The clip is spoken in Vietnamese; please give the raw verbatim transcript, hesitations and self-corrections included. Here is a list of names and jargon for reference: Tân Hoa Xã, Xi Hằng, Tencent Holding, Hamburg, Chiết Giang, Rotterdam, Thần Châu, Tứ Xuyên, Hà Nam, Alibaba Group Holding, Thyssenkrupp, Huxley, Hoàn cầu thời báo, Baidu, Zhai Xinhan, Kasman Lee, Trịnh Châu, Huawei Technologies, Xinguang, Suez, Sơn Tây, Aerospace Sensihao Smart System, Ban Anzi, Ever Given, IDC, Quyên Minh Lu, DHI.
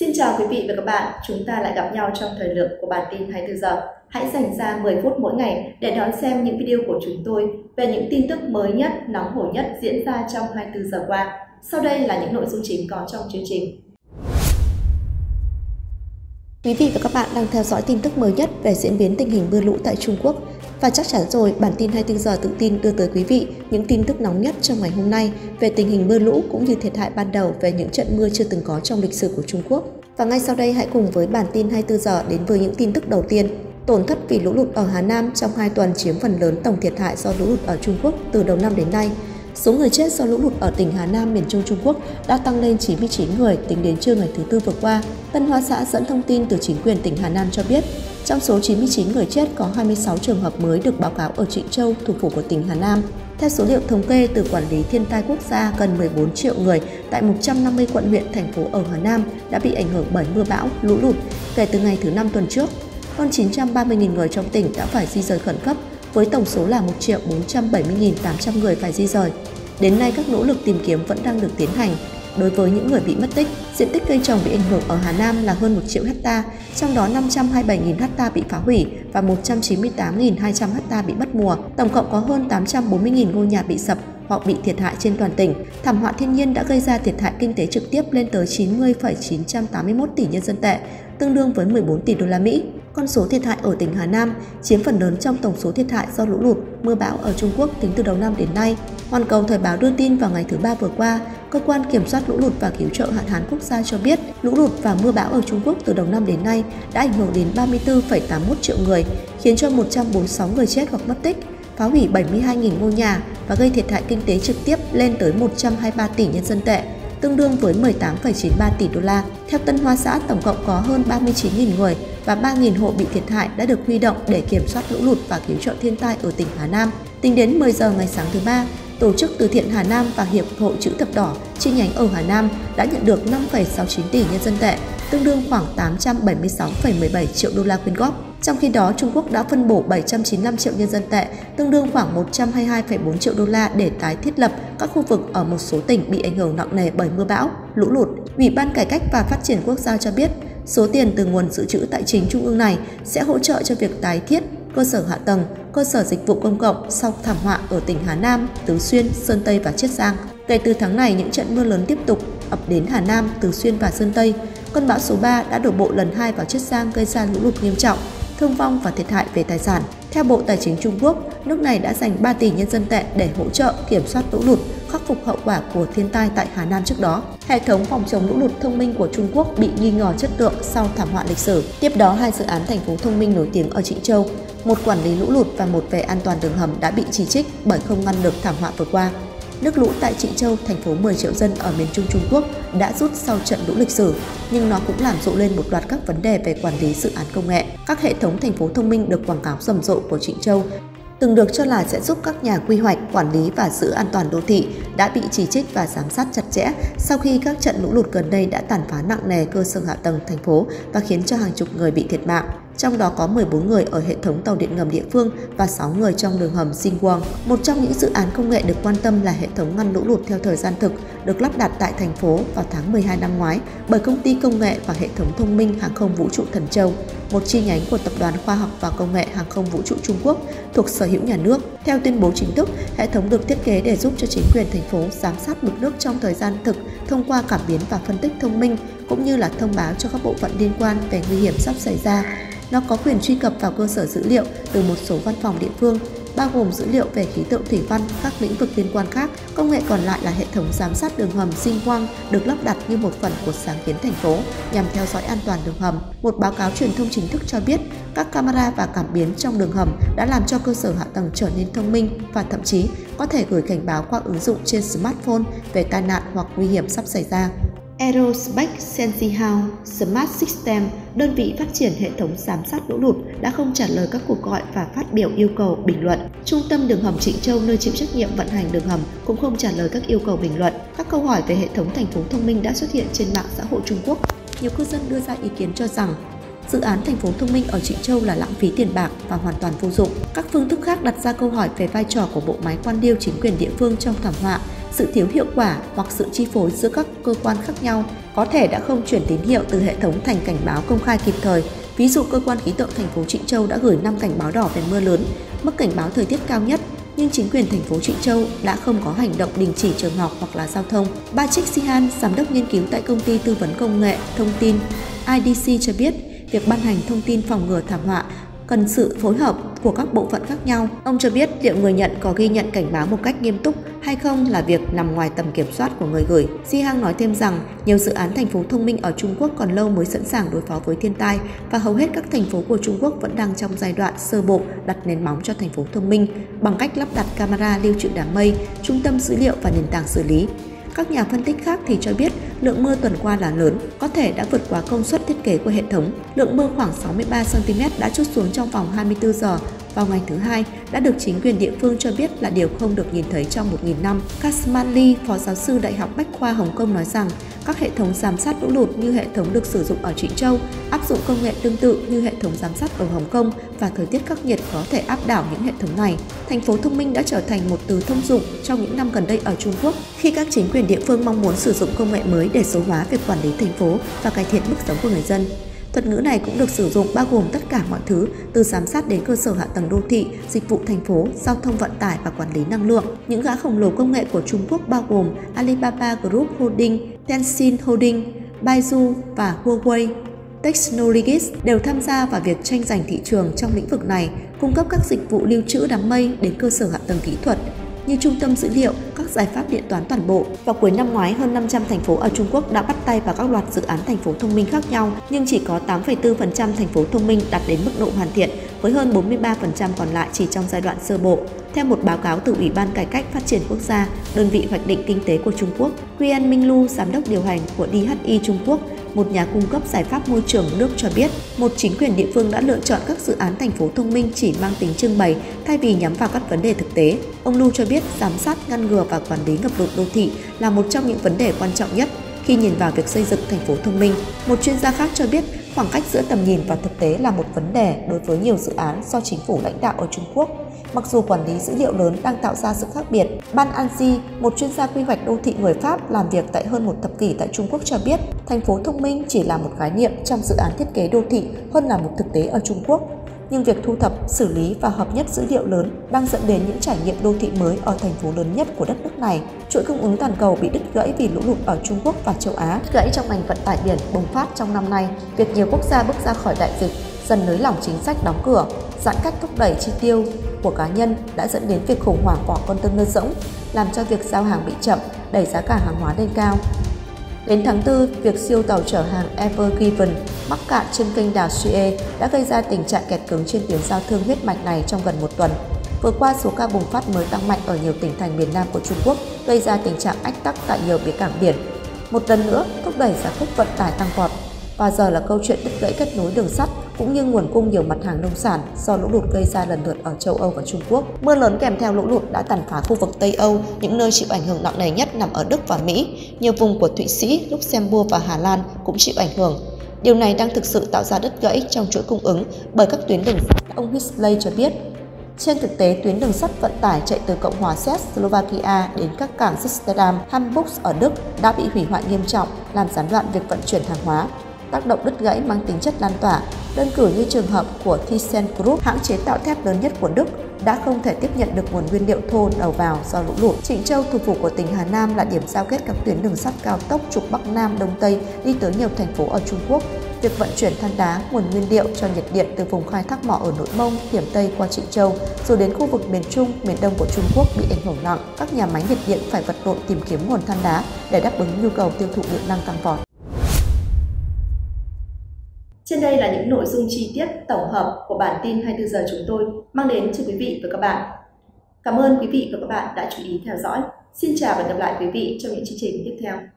Xin chào quý vị và các bạn, chúng ta lại gặp nhau trong thời lượng của bản tin hai mươi tư giờ. Hãy dành ra mười phút mỗi ngày để đón xem những video của chúng tôi về những tin tức mới nhất, nóng hổi nhất diễn ra trong hai mươi tư giờ qua. Sau đây là những nội dung chính có trong chương trình. Quý vị và các bạn đang theo dõi tin tức mới nhất về diễn biến tình hình mưa lũ tại Trung Quốc. Và chắc chắn rồi, bản tin hai mươi tư giờ tự tin đưa tới quý vị những tin tức nóng nhất trong ngày hôm nay về tình hình mưa lũ cũng như thiệt hại ban đầu về những trận mưa chưa từng có trong lịch sử của Trung Quốc. Và ngay sau đây hãy cùng với bản tin hai mươi tư giờ đến với những tin tức đầu tiên. Tổn thất vì lũ lụt ở Hà Nam trong hai tuần chiếm phần lớn tổng thiệt hại do lũ lụt ở Trung Quốc từ đầu năm đến nay. Số người chết do lũ lụt ở tỉnh Hà Nam miền Trung Trung Quốc đã tăng lên chín mươi chín người tính đến trưa ngày thứ Tư vừa qua. Tân Hoa Xã dẫn thông tin từ chính quyền tỉnh Hà Nam cho biết, trong số chín mươi chín người chết có hai mươi sáu trường hợp mới được báo cáo ở Trịnh Châu, thủ phủ của tỉnh Hà Nam. Theo số liệu thống kê từ Quản lý Thiên tai Quốc gia, gần mười bốn triệu người tại một trăm năm mươi quận huyện thành phố ở Hà Nam đã bị ảnh hưởng bởi mưa bão, lũ lụt kể từ ngày thứ Năm tuần trước. Hơn chín trăm ba mươi nghìn người trong tỉnh đã phải di rời khẩn cấp, với tổng số là một triệu bốn trăm bảy mươi nghìn tám trăm người phải di rời. Đến nay, các nỗ lực tìm kiếm vẫn đang được tiến hành. Đối với những người bị mất tích, diện tích cây trồng bị ảnh hưởng ở Hà Nam là hơn một triệu héc ta, trong đó năm trăm hai mươi bảy nghìn héc ta bị phá hủy và một trăm chín mươi tám nghìn hai trăm héc ta bị mất mùa. Tổng cộng có hơn tám trăm bốn mươi nghìn ngôi nhà bị sập hoặc bị thiệt hại trên toàn tỉnh. Thảm họa thiên nhiên đã gây ra thiệt hại kinh tế trực tiếp lên tới chín mươi phẩy chín tám mốt tỷ nhân dân tệ, tương đương với mười bốn tỷ đô la Mỹ. Con số thiệt hại ở tỉnh Hà Nam chiếm phần lớn trong tổng số thiệt hại do lũ lụt, mưa bão ở Trung Quốc tính từ đầu năm đến nay. Hoàn cầu thời báo đưa tin vào ngày thứ Ba vừa qua, Cơ quan Kiểm soát lũ lụt và Cứu trợ hạn hán quốc gia cho biết lũ lụt và mưa bão ở Trung Quốc từ đầu năm đến nay đã ảnh hưởng đến ba mươi tư phẩy tám mốt triệu người, khiến cho một trăm bốn mươi sáu người chết hoặc mất tích, phá hủy bảy mươi hai nghìn ngôi nhà và gây thiệt hại kinh tế trực tiếp lên tới một trăm hai mươi ba tỷ nhân dân tệ, tương đương với mười tám phẩy chín ba tỷ đô la. Theo Tân Hoa Xã, tổng cộng có hơn ba mươi chín nghìn người và ba nghìn hộ bị thiệt hại đã được huy động để kiểm soát lũ lụt và cứu trợ thiên tai ở tỉnh Hà Nam. Tính đến mười giờ ngày sáng thứ Ba, Tổ chức Từ thiện Hà Nam và Hiệp hội Chữ thập đỏ chi nhánh ở Hà Nam đã nhận được năm phẩy sáu chín tỷ nhân dân tệ, tương đương khoảng tám trăm bảy mươi sáu phẩy mười bảy triệu đô la quyên góp. Trong khi đó, Trung Quốc đã phân bổ bảy trăm chín mươi lăm triệu nhân dân tệ, tương đương khoảng một trăm hai mươi hai phẩy bốn triệu đô la để tái thiết lập các khu vực ở một số tỉnh bị ảnh hưởng nặng nề bởi mưa bão, lũ lụt. Ủy ban Cải cách và Phát triển Quốc gia cho biết, số tiền từ nguồn dự trữ tài chính trung ương này sẽ hỗ trợ cho việc tái thiết cơ sở hạ tầng, cơ sở dịch vụ công cộng sau thảm họa ở tỉnh Hà Nam, Tứ Xuyên, Sơn Tây và Chiết Giang. Kể từ tháng này, những trận mưa lớn tiếp tục ập đến Hà Nam, Tứ Xuyên và Sơn Tây. Cơn bão số ba đã đổ bộ lần hai vào Chiết Giang gây ra lũ lụt nghiêm trọng, thương vong và thiệt hại về tài sản. Theo Bộ Tài chính Trung Quốc, nước này đã dành ba tỷ nhân dân tệ để hỗ trợ kiểm soát lũ lụt, khắc phục hậu quả của thiên tai tại Hà Nam trước đó. Hệ thống phòng chống lũ lụt thông minh của Trung Quốc bị nghi ngờ chất lượng sau thảm họa lịch sử. Tiếp đó, hai dự án thành phố thông minh nổi tiếng ở Trịnh Châu, một quản lý lũ lụt và một về an toàn đường hầm đã bị chỉ trích bởi không ngăn được thảm họa vừa qua. Nước lũ tại Trịnh Châu, thành phố mười triệu dân ở miền Trung Trung Quốc đã rút sau trận lũ lịch sử, nhưng nó cũng làm rộ lên một loạt các vấn đề về quản lý dự án công nghệ. Các hệ thống thành phố thông minh được quảng cáo rầm rộ của Trịnh Châu, từng được cho là sẽ giúp các nhà quy hoạch, quản lý và giữ an toàn đô thị, đã bị chỉ trích và giám sát chặt chẽ sau khi các trận lũ lụt gần đây đã tàn phá nặng nề cơ sở hạ tầng thành phố và khiến cho hàng chục người bị thiệt mạng. Trong đó có mười bốn người ở hệ thống tàu điện ngầm địa phương và sáu người trong đường hầm Xinguang. Một trong những dự án công nghệ được quan tâm là hệ thống ngăn lũ lụt theo thời gian thực được lắp đặt tại thành phố vào tháng mười hai năm ngoái bởi công ty công nghệ và hệ thống thông minh hàng không vũ trụ Thần Châu, một chi nhánh của Tập đoàn Khoa học và Công nghệ Hàng không Vũ trụ Trung Quốc thuộc sở hữu nhà nước. Theo tuyên bố chính thức, hệ thống được thiết kế để giúp cho chính quyền thành phố giám sát mực nước trong thời gian thực thông qua cảm biến và phân tích thông minh, cũng như là thông báo cho các bộ phận liên quan về nguy hiểm sắp xảy ra. Nó có quyền truy cập vào cơ sở dữ liệu từ một số văn phòng địa phương, bao gồm dữ liệu về khí tượng thủy văn, các lĩnh vực liên quan khác. Công nghệ còn lại là hệ thống giám sát đường hầm Xinguang được lắp đặt như một phần của sáng kiến thành phố nhằm theo dõi an toàn đường hầm. Một báo cáo truyền thông chính thức cho biết, các camera và cảm biến trong đường hầm đã làm cho cơ sở hạ tầng trở nên thông minh và thậm chí có thể gửi cảnh báo qua ứng dụng trên smartphone về tai nạn hoặc nguy hiểm sắp xảy ra. Aerospace Sensihao Smart System, đơn vị phát triển hệ thống giám sát lũ lụt, đã không trả lời các cuộc gọi và phát biểu yêu cầu bình luận. Trung tâm đường hầm Trịnh Châu, nơi chịu trách nhiệm vận hành đường hầm, cũng không trả lời các yêu cầu bình luận. Các câu hỏi về hệ thống thành phố thông minh đã xuất hiện trên mạng xã hội Trung Quốc. Nhiều cư dân đưa ra ý kiến cho rằng dự án thành phố thông minh ở Trịnh Châu là lãng phí tiền bạc và hoàn toàn vô dụng. Các phương thức khác đặt ra câu hỏi về vai trò của bộ máy quan liêu chính quyền địa phương trong thảm họa sự thiếu hiệu quả hoặc sự chi phối giữa các cơ quan khác nhau có thể đã không chuyển tín hiệu từ hệ thống thành cảnh báo công khai kịp thời. Ví dụ, cơ quan khí tượng thành phố Trịnh Châu đã gửi năm cảnh báo đỏ về mưa lớn, mức cảnh báo thời tiết cao nhất, nhưng chính quyền thành phố Trịnh Châu đã không có hành động đình chỉ trường học hoặc là giao thông. Bà Zhai Xinhan, giám đốc nghiên cứu tại công ty tư vấn công nghệ thông tin I D C cho biết, việc ban hành thông tin phòng ngừa thảm họa cần sự phối hợp của các bộ phận khác nhau. Ông cho biết liệu người nhận có ghi nhận cảnh báo một cách nghiêm túc hay không là việc nằm ngoài tầm kiểm soát của người gửi. Xi Hằng nói thêm rằng nhiều dự án thành phố thông minh ở Trung Quốc còn lâu mới sẵn sàng đối phó với thiên tai và hầu hết các thành phố của Trung Quốc vẫn đang trong giai đoạn sơ bộ đặt nền móng cho thành phố thông minh bằng cách lắp đặt camera lưu trữ đám mây, trung tâm dữ liệu và nền tảng xử lý. Các nhà phân tích khác thì cho biết lượng mưa tuần qua là lớn, có thể đã vượt quá công suất thiết kế của hệ thống. Lượng mưa khoảng sáu mươi ba xăng-ti-mét đã trút xuống trong vòng hai mươi tư giờ vào ngày thứ Hai đã được chính quyền địa phương cho biết là điều không được nhìn thấy trong một nghìn năm. Kasman Lee, phó giáo sư Đại học Bách khoa Hồng Kông nói rằng các hệ thống giám sát lũ lụt như hệ thống được sử dụng ở Trịnh Châu áp dụng công nghệ tương tự như hệ thống giám sát ở Hồng Kông và thời tiết khắc nghiệt có thể áp đảo những hệ thống này. Thành phố thông minh đã trở thành một từ thông dụng trong những năm gần đây ở Trung Quốc khi các chính quyền địa phương mong muốn sử dụng công nghệ mới để số hóa việc quản lý thành phố và cải thiện mức sống của người dân. Thuật ngữ này cũng được sử dụng bao gồm tất cả mọi thứ từ giám sát đến cơ sở hạ tầng đô thị, dịch vụ thành phố, giao thông vận tải và quản lý năng lượng. Những gã khổng lồ công nghệ của Trung Quốc bao gồm Alibaba Group Holding, Tencent Holding, Baidu và Huawei Technologies đều tham gia vào việc tranh giành thị trường trong lĩnh vực này, cung cấp các dịch vụ lưu trữ đám mây đến cơ sở hạ tầng kỹ thuật như trung tâm dữ liệu, các giải pháp điện toán toàn bộ. Vào cuối năm ngoái, hơn năm trăm thành phố ở Trung Quốc đã bắt tay vào các loạt dự án thành phố thông minh khác nhau, nhưng chỉ có tám phẩy bốn phần trăm thành phố thông minh đạt đến mức độ hoàn thiện, với hơn bốn mươi ba phần trăm còn lại chỉ trong giai đoạn sơ bộ. Theo một báo cáo từ Ủy ban Cải cách Phát triển Quốc gia, đơn vị hoạch định kinh tế của Trung Quốc, Quyên Minh Lu, giám đốc điều hành của đê hát i Trung Quốc, một nhà cung cấp giải pháp môi trường nước cho biết, một chính quyền địa phương đã lựa chọn các dự án thành phố thông minh chỉ mang tính trưng bày thay vì nhắm vào các vấn đề thực tế. Ông Lu cho biết giám sát, ngăn ngừa và quản lý ngập lụt đô thị là một trong những vấn đề quan trọng nhất khi nhìn vào việc xây dựng thành phố thông minh. Một chuyên gia khác cho biết khoảng cách giữa tầm nhìn và thực tế là một vấn đề đối với nhiều dự án do chính phủ lãnh đạo ở Trung Quốc. Mặc dù quản lý dữ liệu lớn đang tạo ra sự khác biệt, Ban Anzi, một chuyên gia quy hoạch đô thị người Pháp làm việc tại hơn một thập kỷ tại Trung Quốc cho biết thành phố thông minh chỉ là một khái niệm trong dự án thiết kế đô thị hơn là một thực tế ở Trung Quốc. Nhưng việc thu thập, xử lý và hợp nhất dữ liệu lớn đang dẫn đến những trải nghiệm đô thị mới ở thành phố lớn nhất của đất nước này. Chuỗi cung ứng toàn cầu bị đứt gãy vì lũ lụt ở Trung Quốc và châu Á, đứt gãy trong ngành vận tải biển bùng phát trong năm nay. Việc nhiều quốc gia bước ra khỏi đại dịch, dần nới lỏng chính sách đóng cửa, giãn cách thúc đẩy chi tiêu của cá nhân đã dẫn đến việc khủng hoảng của container rỗng, làm cho việc giao hàng bị chậm, đẩy giá cả hàng hóa lên cao. Đến tháng tư, việc siêu tàu chở hàng Ever Given mắc cạn trên kênh đảo Suez đã gây ra tình trạng kẹt cứng trên tuyến giao thương huyết mạch này trong gần một tuần. Vừa qua, số ca bùng phát mới tăng mạnh ở nhiều tỉnh thành miền Nam của Trung Quốc, gây ra tình trạng ách tắc tại nhiều bến cảng biển. Một lần nữa, thúc đẩy giá cước vận tải tăng vọt. Và giờ là câu chuyện đứt gãy kết nối đường sắt cũng như nguồn cung nhiều mặt hàng nông sản do lũ lụt gây ra lần lượt ở châu Âu và Trung Quốc. Mưa lớn kèm theo lũ lụt đã tàn phá khu vực Tây Âu, những nơi chịu ảnh hưởng nặng nề nhất nằm ở Đức và Mỹ. Nhiều vùng của Thụy Sĩ, Luxembourg và Hà Lan cũng chịu ảnh hưởng. Điều này đang thực sự tạo ra đứt gãy trong chuỗi cung ứng bởi các tuyến đường sắt, ông Huxley cho biết. Trên thực tế, tuyến đường sắt vận tải chạy từ Cộng hòa Séc, Slovakia đến các cảng Rotterdam, Hamburg ở Đức đã bị hủy hoại nghiêm trọng, làm gián đoạn việc vận chuyển hàng hóa. Tác động đứt gãy mang tính chất lan tỏa, đơn cử như trường hợp của Thyssenkrupp, hãng chế tạo thép lớn nhất của Đức, đã không thể tiếp nhận được nguồn nguyên liệu thô đầu vào do lũ lụt. Trịnh Châu, thủ phủ của tỉnh Hà Nam, là điểm giao kết các tuyến đường sắt cao tốc trục Bắc Nam, Đông Tây đi tới nhiều thành phố ở Trung Quốc. Việc vận chuyển than đá, nguồn nguyên liệu cho nhiệt điện từ vùng khai thác mỏ ở Nội Mông, Thiểm Tây qua Trịnh Châu, rồi đến khu vực miền Trung, miền Đông của Trung Quốc bị ảnh hưởng nặng. Các nhà máy nhiệt điện phải vật lộn tìm kiếm nguồn than đá để đáp ứng nhu cầu tiêu thụ điện năng tăng vọt. Trên đây là những nội dung chi tiết tổng hợp của bản tin hai mươi tư giờ chúng tôi mang đến cho quý vị và các bạn. Cảm ơn quý vị và các bạn đã chú ý theo dõi. Xin chào và gặp lại quý vị trong những chương trình tiếp theo.